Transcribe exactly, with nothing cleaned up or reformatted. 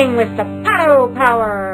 Cooking with Zapato Power.